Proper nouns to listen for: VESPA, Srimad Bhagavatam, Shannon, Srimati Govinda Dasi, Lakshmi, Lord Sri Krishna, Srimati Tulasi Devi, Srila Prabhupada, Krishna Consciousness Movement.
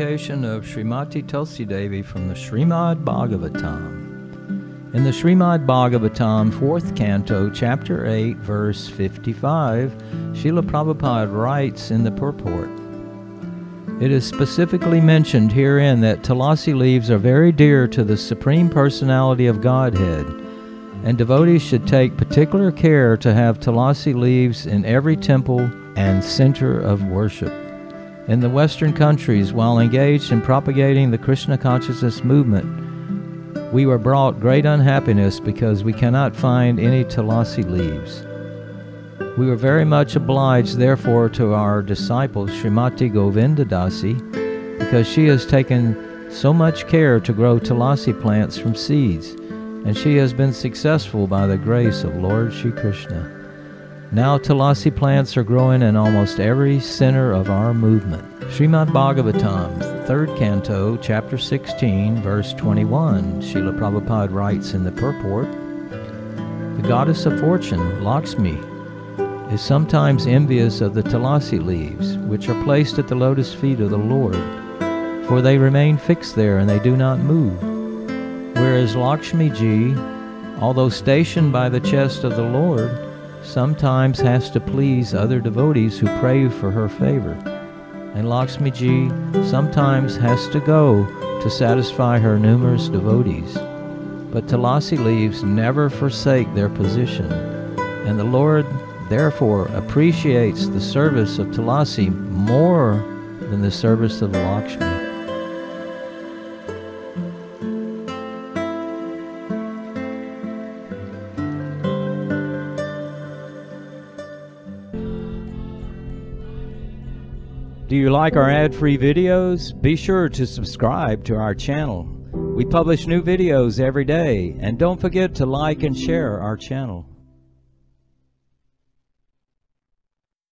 Presentation of Srimati Tulasi Devi from the Srimad Bhagavatam. In the Srimad Bhagavatam, 4th Canto, Chapter 8, Verse 55, Srila Prabhupada writes in the purport, "It is specifically mentioned herein that Tulasi leaves are very dear to the Supreme Personality of Godhead, and devotees should take particular care to have Tulasi leaves in every temple and center of worship." In the Western countries, while engaged in propagating the Krishna Consciousness Movement, we were brought great unhappiness because we cannot find any Tulasi leaves. We were very much obliged, therefore, to our disciple, Srimati Govinda Dasi, because she has taken so much care to grow Tulasi plants from seeds, and she has been successful by the grace of Lord Sri Krishna. Now Tulasi plants are growing in almost every center of our movement. Srimad Bhagavatam, 3rd Canto, Chapter 16, Verse 21, Srila Prabhupada writes in the purport, "The goddess of fortune, Lakshmi, is sometimes envious of the Tulasi leaves, which are placed at the lotus feet of the Lord, for they remain fixed there and they do not move. Whereas Lakshmi Ji, although stationed by the chest of the Lord, sometimes has to please other devotees who pray for her favor, and Lakshmi Ji sometimes has to go to satisfy her numerous devotees. But Tulasi leaves never forsake their position, and the Lord therefore appreciates the service of Tulasi more than the service of Lakshmi." Do you like our ad-free videos? Be sure to subscribe to our channel. We publish new videos every day, and don't forget to like and share our channel.